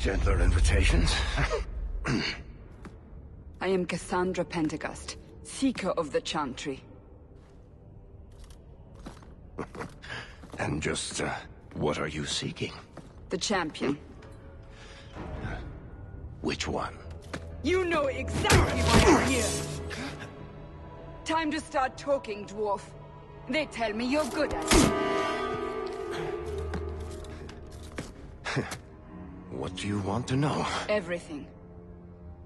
Gentler invitations. I am Cassandra Pentagast, Seeker of the Chantry. And just, what are you seeking? The champion. Which one? You know exactly why I'm here! Time to start talking, dwarf. They tell me you're good at it. What do you want to know? Everything.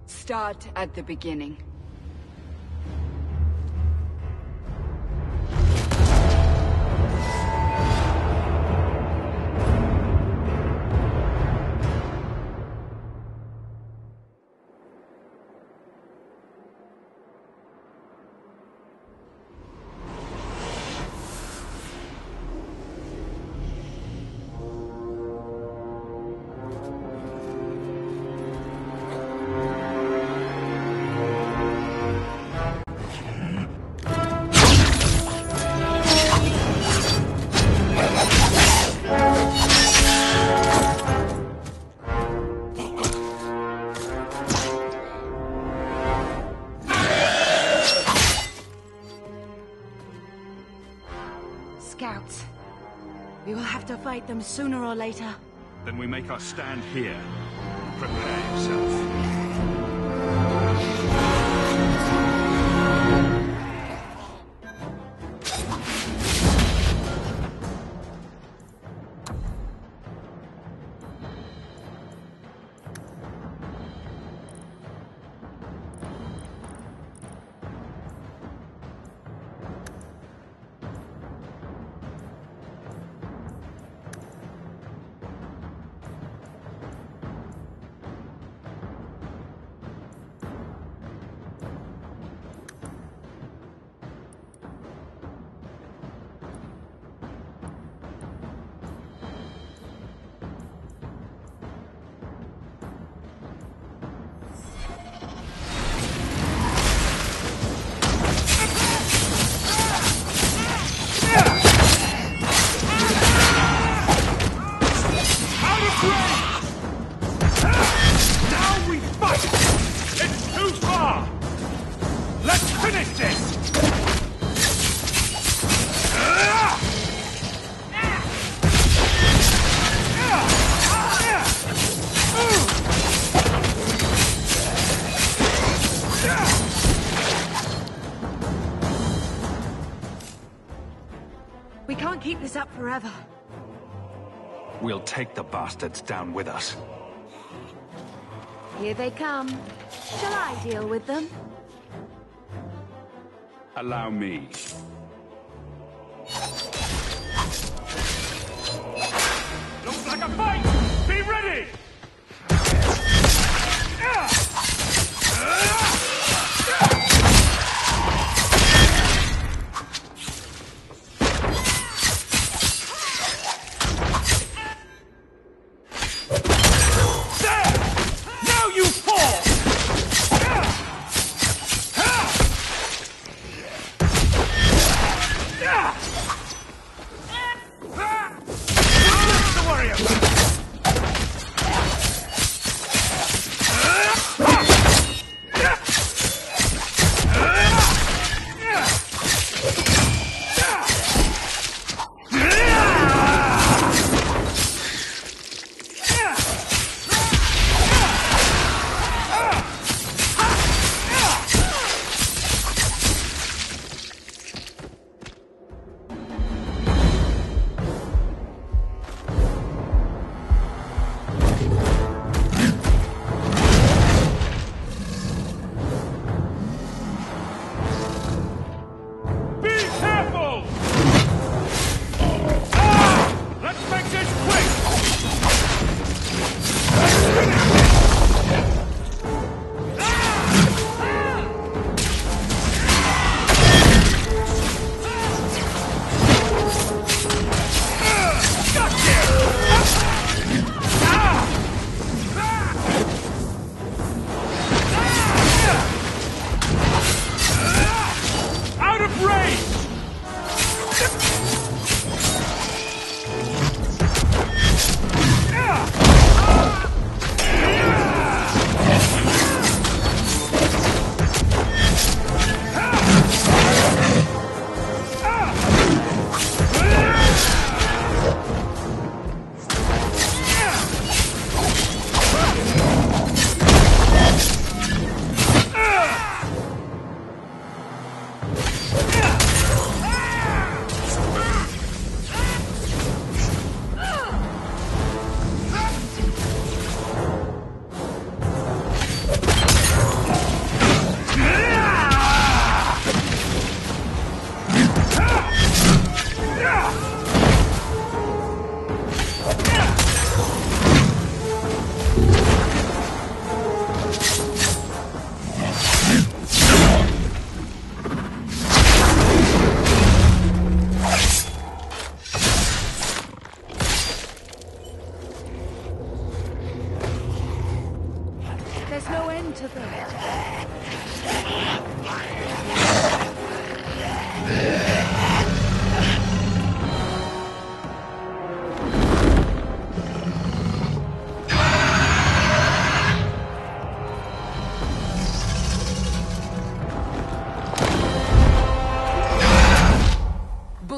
Start at the beginning. Scouts. We will have to fight them sooner or later. Then we make our stand here. Prepare We can't keep this up forever. We'll take the bastards down with us. Here they come. Shall I deal with them? Allow me. Looks like a fight! Be ready!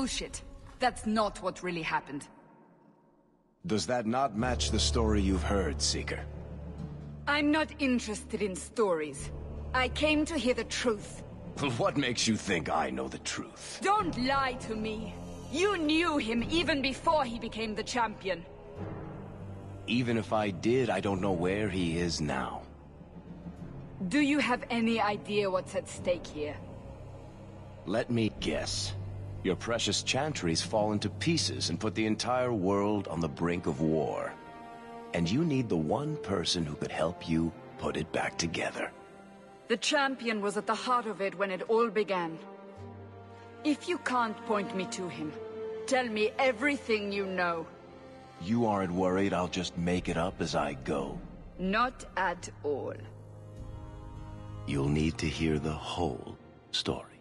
bullshit. That's not what really happened. Does that not match the story you've heard, Seeker? I'm not interested in stories. I came to hear the truth. What makes you think I know the truth? Don't lie to me. You knew him even before he became the champion. Even if I did, I don't know where he is now. Do you have any idea what's at stake here? Let me guess. Your precious Chantry's fallen to pieces and put the entire world on the brink of war. And you need the one person who could help you put it back together. The champion was at the heart of it when it all began. If you can't point me to him, tell me everything you know. You aren't worried I'll just make it up as I go? Not at all. You'll need to hear the whole story.